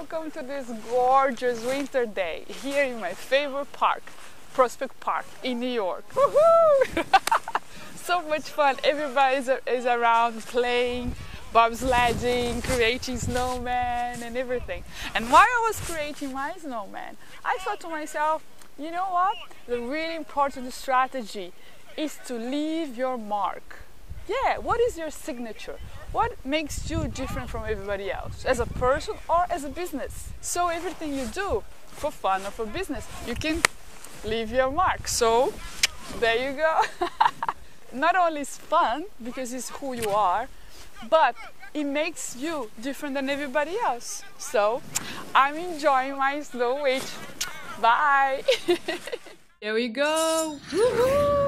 welcome to this gorgeous winter day here in my favorite park, Prospect Park in New York. Woohoo! So much fun, everybody is around playing, bobsledding, creating snowmen and everything. And while I was creating my snowman, I thought to myself, you know what, the really important strategy is to leave your mark. Yeah, what is your signature? What makes you different from everybody else, as a person or as a business? So everything you do, for fun or for business, you can leave your mark. So there you go. Not only it's fun, because it's who you are, but it makes you different than everybody else. So I'm enjoying my snow witch. Bye. Here we go. Woohoo!